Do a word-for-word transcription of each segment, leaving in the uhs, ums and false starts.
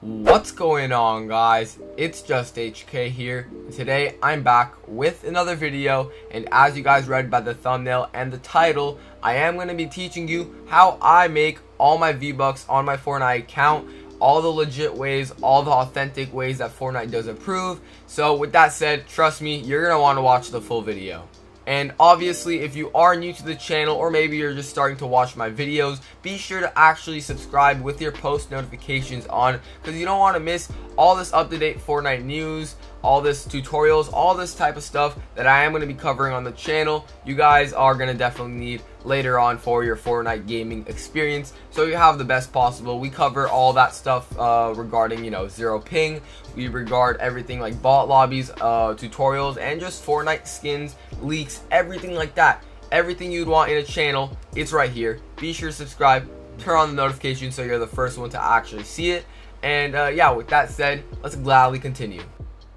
What's going on, guys? It's JustHK here. Today I'm back with another video, and as you guys read by the thumbnail and the title, I am going to be teaching you how I make all my V-bucks on my Fortnite account, all the legit ways, all the authentic ways that Fortnite does approve. So with that said, trust me, you're going to want to watch the full video. And obviously, if you are new to the channel, or maybe you're just starting to watch my videos, be sure to actually subscribe with your post notifications on, because you don't want to miss all this up-to-date Fortnite news, all this tutorials, all this type of stuff that I am going to be covering on the channel. You guys are going to definitely need later on for your Fortnite gaming experience, so you have the best possible. We cover all that stuff uh, regarding, you know, zero ping. We regard everything like bot lobbies, uh, tutorials, and just Fortnite skins, leaks, everything like that. Everything you'd want in a channel, it's right here. Be sure to subscribe, turn on the notifications so you're the first one to actually see it. And uh, yeah, with that said, let's gladly continue.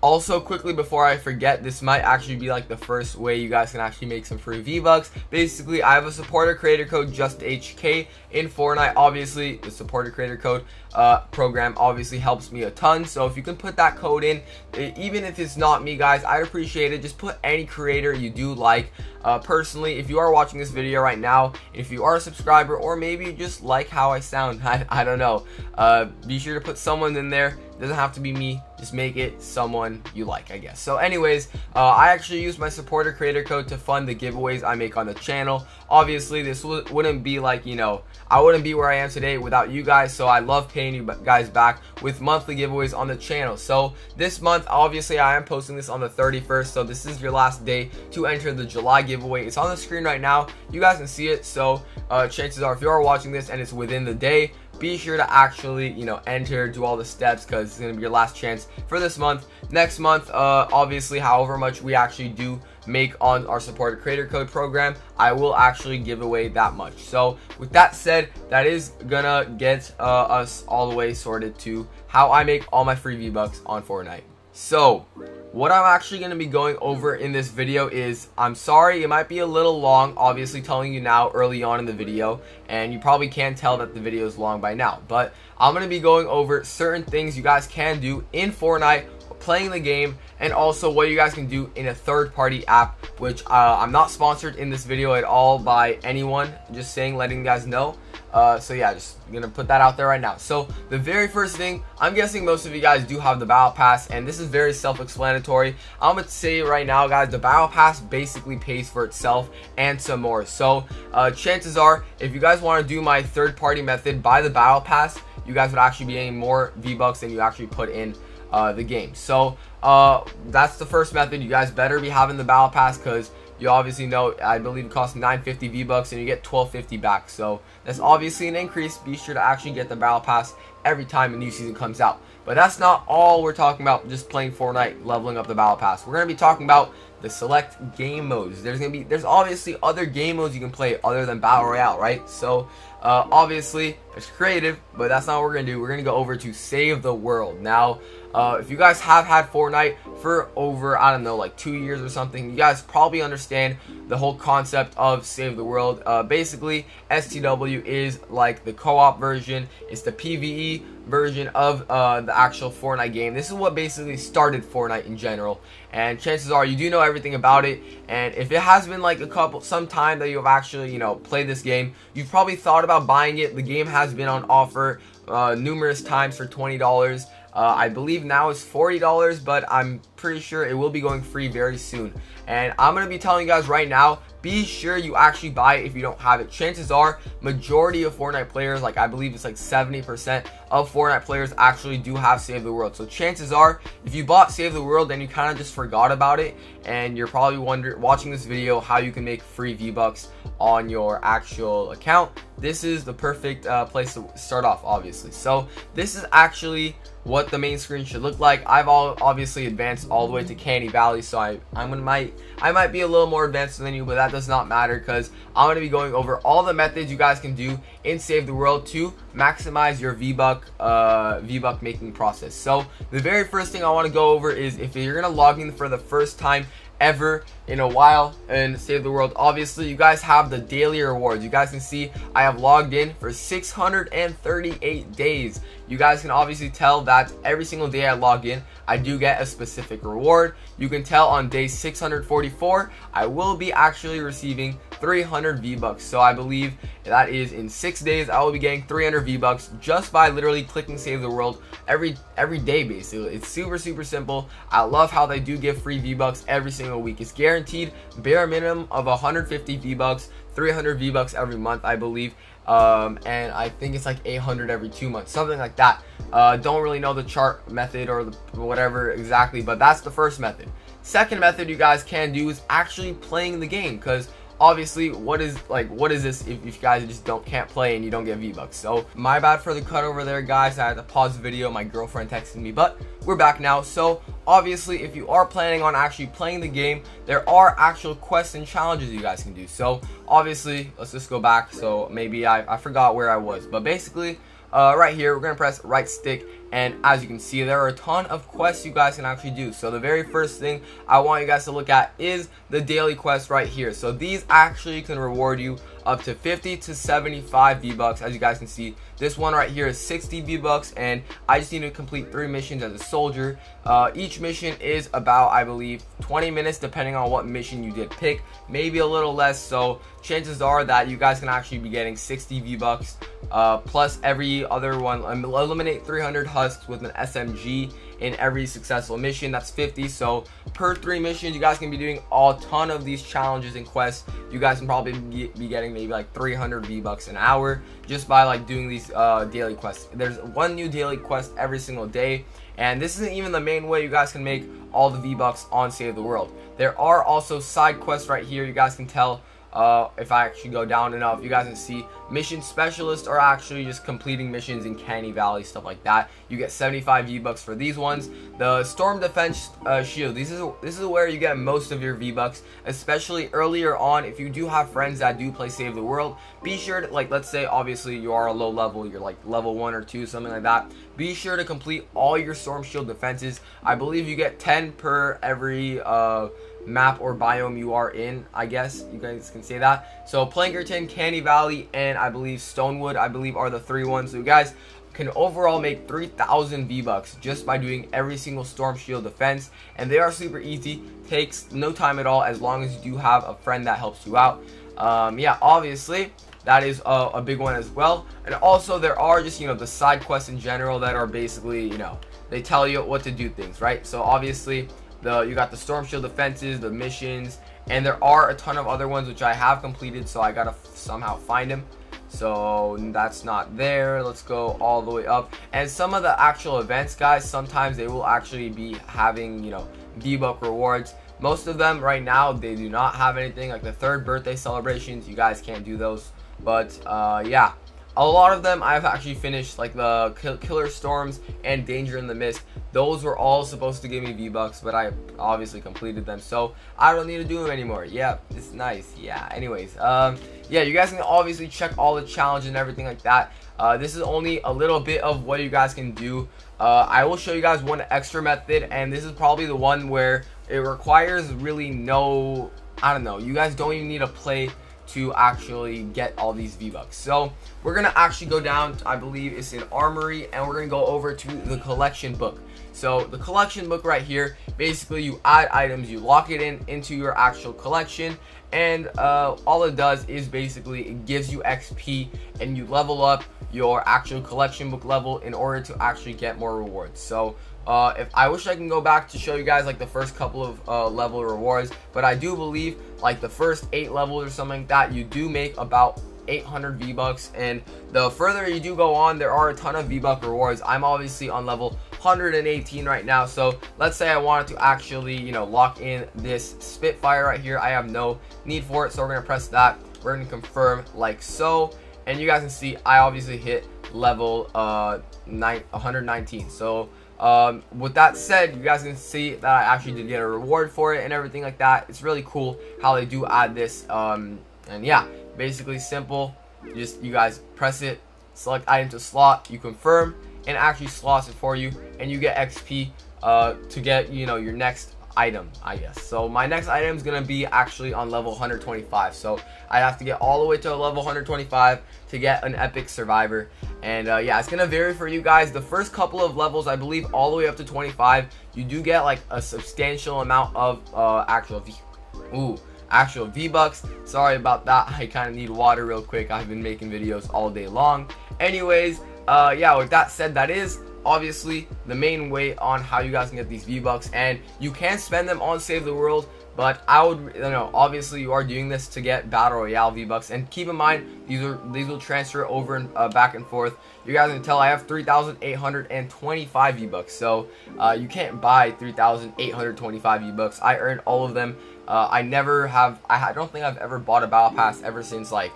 Also, quickly before I forget, this might actually be like the first way you guys can actually make some free V-bucks. Basically, I have a supporter creator code, JustHK, in Fortnite. Obviously, the supporter creator code uh, program obviously helps me a ton. So if you can put that code in, even if it's not me, guys, I appreciate it. Just put any creator you do like. Uh, personally, if you are watching this video right now, if you are a subscriber, or maybe you just like how I sound, I, I don't know, uh, be sure to put someone in there. Doesn't have to be me, just make it someone you like, I guess. So anyways, uh, I actually use my supporter creator code to fund the giveaways I make on the channel. Obviously, this wouldn't be like, you know, I wouldn't be where I am today without you guys, so I love paying you guys back with monthly giveaways on the channel. So this month, obviously, I am posting this on the thirty-first, so this is your last day to enter the July giveaway. It's on the screen right now, you guys can see it, so uh, chances are if you are watching this and it's within the day, be sure to actually, you know, enter, do all the steps, because it's going to be your last chance for this month. Next month, uh, obviously, however much we actually do make on our supporter creator code program, I will actually give away that much. So with that said, that is gonna get uh, us all the way sorted to how I make all my free V-bucks on Fortnite. So what I'm actually going to be going over in this video is, I'm sorry it might be a little long, obviously telling you now early on in the video, and you probably can't tell that the video is long by now, but I'm going to be going over certain things you guys can do in Fortnite playing the game, and also what you guys can do in a third-party app, which uh, I'm not sponsored in this video at all by anyone, just saying, letting you guys know. Uh, so yeah, just gonna put that out there right now. So the very first thing, I'm guessing most of you guys do have the battle pass, and this is very self-explanatory. I'm gonna say right now, guys, the battle pass basically pays for itself and some more. So uh, chances are, if you guys want to do my third-party method by the battle pass, you guys would actually be getting more V-bucks than you actually put in uh, the game. So uh, that's the first method. You guys better be having the battle pass, because you obviously know, I believe it costs nine fifty V-bucks and you get twelve fifty back. So that's obviously an increase. Be sure to actually get the battle pass every time a new season comes out. But that's not all we're talking about, just playing Fortnite, leveling up the battle pass. We're going to be talking about the select game modes. There's going to be, there's obviously other game modes you can play other than Battle Royale, right? So uh, obviously it's creative, but that's not what we're going to do. We're going to go over to Save the World. Now, uh, if you guys have had Fortnite for over, I don't know, like two years or something, you guys probably understand the whole concept of Save the World. Uh, basically, S T W is like the co-op version. It's the P V E version of uh, the actual Fortnite game. This is what basically started Fortnite in general, and chances are you do know everything about it. And if it has been like a couple some time that you've actually, you know, played this game, you've probably thought about buying it. The game has been on offer uh, numerous times for twenty dollars. Uh, I believe now it's forty dollars, but I'm pretty sure it will be going free very soon. And I'm going to be telling you guys right now, be sure you actually buy it if you don't have it. Chances are, majority of Fortnite players, like I believe it's like seventy percent of Fortnite players actually do have Save the World. So chances are, if you bought Save the World, then you kind of just forgot about it. And you're probably wondering, watching this video, how you can make free V-Bucks on your actual account. This is the perfect uh, place to start off, obviously. So this is actually what the main screen should look like. I've all obviously advanced all the way to Candy Valley, so I I'm gonna might I might be a little more advanced than you, but that does not matter, because I'm gonna be going over all the methods you guys can do in Save the World to maximize your V-buck uh, V-buck making process. So the very first thing I want to go over is, if you're gonna log in for the first time ever, in a while in Save the World. Obviously, you guys have the daily rewards. You guys can see I have logged in for six hundred thirty-eight days. You guys can obviously tell that every single day I log in, I do get a specific reward. You can tell on day six hundred forty-four, I will be actually receiving three hundred V-bucks. So I believe that is in six days, I will be getting three hundred V-bucks just by literally clicking Save the World every every day, basically. It's super, super simple. I love how they do give free V-bucks every single week. It's guaranteed bare minimum of one hundred fifty V-bucks, three hundred V-bucks every month, I believe. Um, and I think it's like eight hundred every two months, something like that. Uh, don't really know the chart method or the whatever exactly, but that's the first method. Second method you guys can do is actually playing the game, because obviously, what is like what is this if, if you guys just don't can't play and you don't get V-bucks? So my bad for the cut over there, guys. I had to pause the video. My girlfriend texted me, but we're back now. So obviously, if you are planning on actually playing the game, there are actual quests and challenges you guys can do. So obviously, let's just go back. So maybe I, I forgot where I was, but basically uh, right here, we're gonna press right stick. And as you can see, there are a ton of quests you guys can actually do. So the very first thing I want you guys to look at is the daily quest right here. So these actually can reward you up to fifty to seventy-five V-bucks. As you guys can see, this one right here is sixty V-bucks, and I just need to complete three missions as a soldier. Uh, each mission is about, I believe, twenty minutes, depending on what mission you did pick, maybe a little less. So chances are that you guys can actually be getting sixty V-bucks uh, plus every other one. Um, eliminate three hundred husks with an S M G in every successful mission. That's fifty. So per three missions, you guys can be doing a ton of these challenges and quests. You guys can probably be getting maybe like three hundred V-bucks an hour just by like doing these uh, daily quests. There's one new daily quest every single day, and this isn't even the main way you guys can make all the V-bucks on Save the World. There are also side quests right here. You guys can tell uh, if I actually go down enough, you guys can see mission specialists are actually just completing missions in Candy Valley, stuff like that. You get seventy-five V-bucks for these ones. The Storm Defense uh, Shield, this is this is where you get most of your V-bucks, especially earlier on. If you do have friends that do play Save the World, be sure to, like, let's say obviously you are a low level, you're like level one or two, something like that. Be sure to complete all your Storm Shield defenses. I believe you get ten per every uh, map or biome you are in, I guess you guys can say that. So Plankerton, Candy Valley, and I believe Stonewood, I believe, are the three ones. So you guys can overall make three thousand V-bucks just by doing every single Storm Shield defense, and they are super easy. Takes no time at all, as long as you do have a friend that helps you out. Um, yeah, obviously that is a, a big one as well. And also there are just, you know, the side quests in general that are basically, you know, they tell you what to do things, right? So obviously the you got the Storm Shield defenses, the missions, and there are a ton of other ones which I have completed, so I gotta somehow find them. So that's not there. Let's go all the way up. And some of the actual events, guys, sometimes they will actually be having, you know, V-buck rewards. Most of them right now, they do not have anything. Like the third birthday celebrations, you guys can't do those. But uh, yeah, a lot of them I've actually finished, like the kill Killer Storms and Danger in the Mist. Those were all supposed to give me V-bucks, but I obviously completed them, so I don't need to do them anymore. Yeah, it's nice. Yeah, anyways, um, yeah, you guys can obviously check all the challenges and everything like that. Uh, this is only a little bit of what you guys can do. Uh, I will show you guys one extra method, and this is probably the one where it requires really no, I don't know, you guys don't even need to play to actually get all these V-bucks. So we're gonna actually go down to, I believe it's in Armory, and we're gonna go over to the collection book. So the collection book right here, basically you add items, you lock it in into your actual collection, and uh, all it does is basically it gives you X P, and you level up your actual collection book level in order to actually get more rewards. So uh, if I wish I can go back to show you guys like the first couple of uh, level rewards, but I do believe like the first eight levels or something like that, you do make about eight hundred V-bucks, and the further you do go on, there are a ton of V-buck rewards. I'm obviously on level one hundred eighteen right now, so let's say I wanted to actually, you know, lock in this Spitfire right here. I have no need for it, so we're gonna press that, we're gonna confirm like so, and you guys can see I obviously hit level uh one hundred nineteen. So um with that said, you guys can see that I actually did get a reward for it and everything like that. It's really cool how they do add this, um and yeah, basically simple. You just you guys press it, select item to slot, you confirm, and actually slots it for you, and you get X P uh to get, you know, your next item, I guess. So my next item is gonna be actually on level one hundred twenty-five, so I have to get all the way to level one hundred twenty-five to get an epic survivor. And uh, yeah, it's gonna vary for you guys. The first couple of levels, I believe all the way up to twenty-five, you do get like a substantial amount of uh, actual v ooh actual V-bucks. Sorry about that, I kind of need water real quick. I've been making videos all day long. Anyways, uh, yeah, with that said, that is obviously the main way on how you guys can get these V-bucks, and you can spend them on Save the World, but I would, you know, obviously you are doing this to get Battle Royale V-bucks, and keep in mind these are these will transfer over and uh, back and forth. You guys can tell I have three thousand eight hundred twenty-five V-bucks, so uh, you can't buy three thousand eight hundred twenty-five V-bucks. I earned all of them. Uh, I never have I don't think I've ever bought a battle pass ever since, like,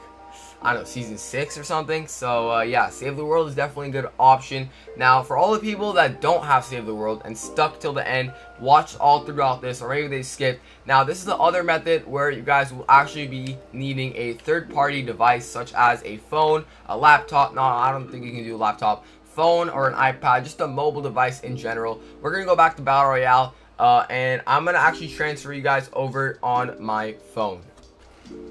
I don't know, season six or something. So uh, yeah, Save the World is definitely a good option. Now, for all the people that don't have Save the World and stuck till the end, watch all throughout this, or maybe they skipped. Now, this is the other method where you guys will actually be needing a third-party device, such as a phone, a laptop. No, I don't think you can do a laptop, phone, or an iPad, just a mobile device in general. We're gonna go back to Battle Royale, uh, and I'm gonna actually transfer you guys over on my phone.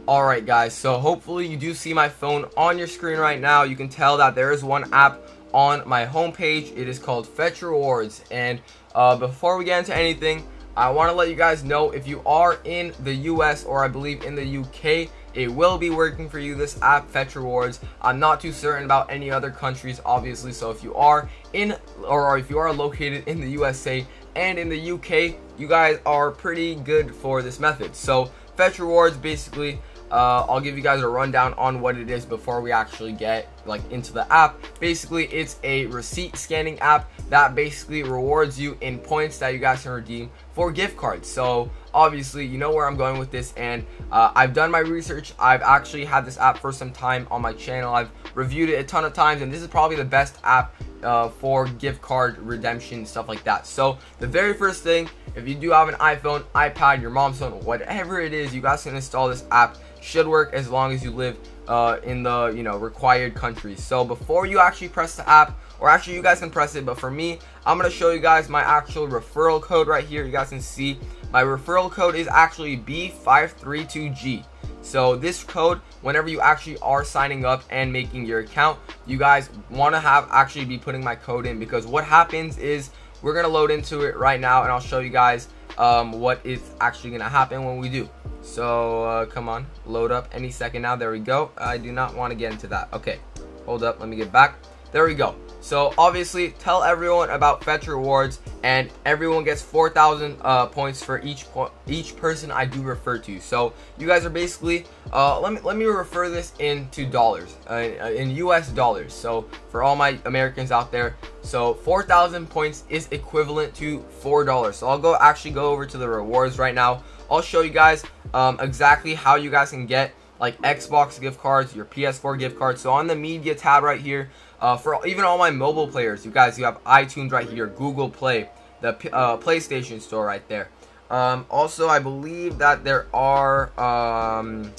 Alright guys, so hopefully you do see my phone on your screen right now. You can tell that there is one app on my homepage. It is called Fetch Rewards. And uh, before we get into anything, I want to let you guys know, if you are in the U S, or I believe in the U K, it will be working for you, this app, Fetch Rewards. I'm not too certain about any other countries, obviously. So if you are in, or if you are located in the U S A and in the U K, you guys are pretty good for this method. So Fetch Rewards, basically, uh, I'll give you guys a rundown on what it is before we actually get like into the app. Basically, it's a receipt scanning app that basically rewards you in points that you guys can redeem for gift cards. So obviously, you know where I'm going with this, and uh, I've done my research. I've actually had this app for some time on my channel. I've reviewed it a ton of times, and this is probably the best app uh, for gift card redemption, stuff like that. So the very first thing, if you do have an iPhone, iPad, your mom's phone, whatever it is, you guys can install this app. Should work as long as you live uh, in the, you know, required countries. So before you actually press the app, or actually you guys can press it, but for me, I'm gonna show you guys my actual referral code right here. You guys can see my referral code is actually B five three two G. So this code, whenever you actually are signing up and making your account, you guys want to have actually be putting my code in, because what happens is we're gonna load into it right now, and I'll show you guys um, what is actually gonna happen when we do. So uh, come on, load up any second now. There we go. I do not want to get into that. Okay, hold up, let me get back. There we go. So obviously, tell everyone about Fetch Rewards, and everyone gets four thousand uh, points for each po each person I do refer to. So you guys are basically, uh, let me let me refer this into dollars, uh, in U S dollars. So for all my Americans out there, so four thousand points is equivalent to four dollars. So I'll go actually go over to the rewards right now. I'll show you guys um, exactly how you guys can get like Xbox gift cards, your P S four gift cards. So on the media tab right here. Uh, for even all my mobile players, you guys, you have iTunes right here, Google Play, the P uh, PlayStation Store right there. Um, also, I believe that there are, um,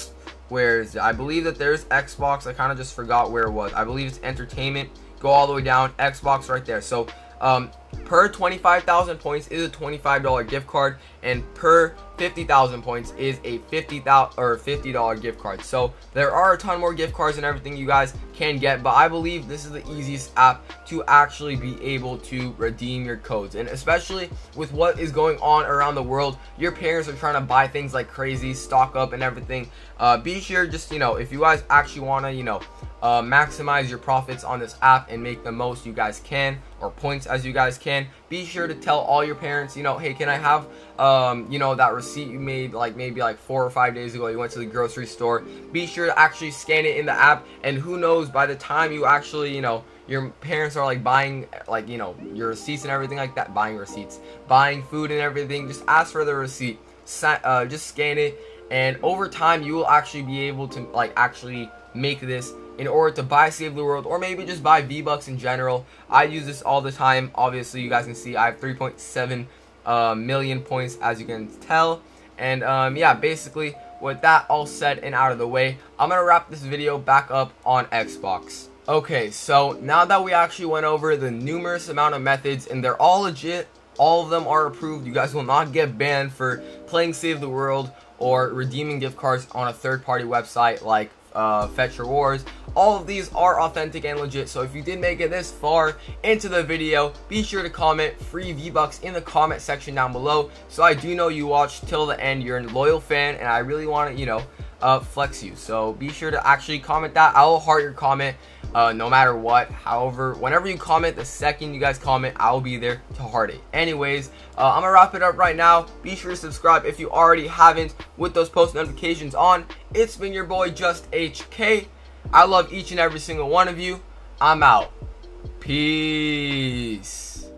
where is it? I believe that there's Xbox. I kind of just forgot where it was. I believe it's Entertainment. Go all the way down, Xbox right there. So um, per twenty-five thousand points is a twenty-five dollar gift card, and per fifty thousand points is a fifty thousand or fifty dollar gift card. So there are a ton more gift cards and everything you guys can get, but I believe this is the easiest app to actually be able to redeem your codes. And especially with what is going on around the world, your parents are trying to buy things like crazy, stock up and everything. Uh, be sure, just, you know, if you guys actually want to, you know, uh, maximize your profits on this app and make the most you guys can, or points as you guys can, be sure to tell all your parents, you know, hey, can I have, um, you know, that receipt you made like maybe like four or five days ago, you went to the grocery store. Be sure to actually scan it in the app, and who knows, by the time you actually, you know, your parents are like buying, like, you know, your receipts and everything like that, buying receipts, buying food and everything, just ask for the receipt, uh, just scan it, and over time you will actually be able to like actually make this in order to buy Save the World, or maybe just buy V-bucks in general. I use this all the time. Obviously, you guys can see I have three point seven uh, million points, as you can tell. And um, yeah, basically, with that all said and out of the way, I'm gonna wrap this video back up on Xbox. Okay, so now that we actually went over the numerous amount of methods, and they're all legit, All of them are approved. You guys will not get banned for playing Save the World or redeeming gift cards on a third-party website like uh, Fetch Rewards. All of these are authentic and legit, so if you did make it this far into the video, be sure to comment free V-bucks in the comment section down below, so I do know you watched till the end. You're a loyal fan, and I really want to, you know, uh, flex you. So be sure to actually comment that. I will heart your comment uh, no matter what. However, whenever you comment, the second you guys comment, I will be there to heart it. Anyways, uh, I'm gonna wrap it up right now. Be sure to subscribe if you already haven't with those post notifications on. It's been your boy Just H K. I love each and every single one of you. I'm out. Peace.